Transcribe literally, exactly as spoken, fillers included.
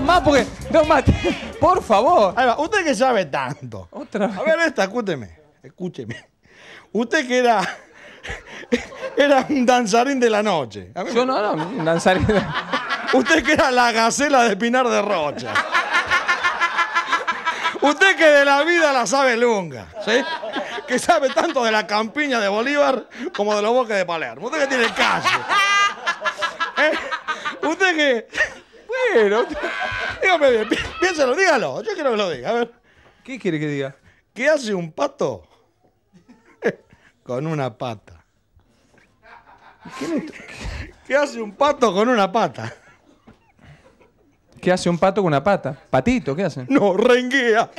dos más porque... Dos más. Por favor. Ahí va. Usted que sabe tanto. Otra vez. A ver esta, escúcheme. Escúcheme. Usted que era... Era un danzarín de la noche. A mí Yo me... no, no, un danzarín de... Usted que era la gacela de Pinar de Rocha. Usted que de la vida la sabe lunga, ¿sí? Que sabe tanto de la campiña de Bolívar como de los bosques de Palermo. Usted que tiene calle. ¿Eh? Usted que... Bueno, usted... dígame bien, piénselo, dígalo. Yo quiero que lo diga, a ver. ¿Qué quiere que diga? ¿Qué hace un pato con una pata? ¿Qué, ¿Qué hace un pato con una pata? ¿Qué hace un pato con una pata? ¿Patito? ¿Qué hace? No, renguea.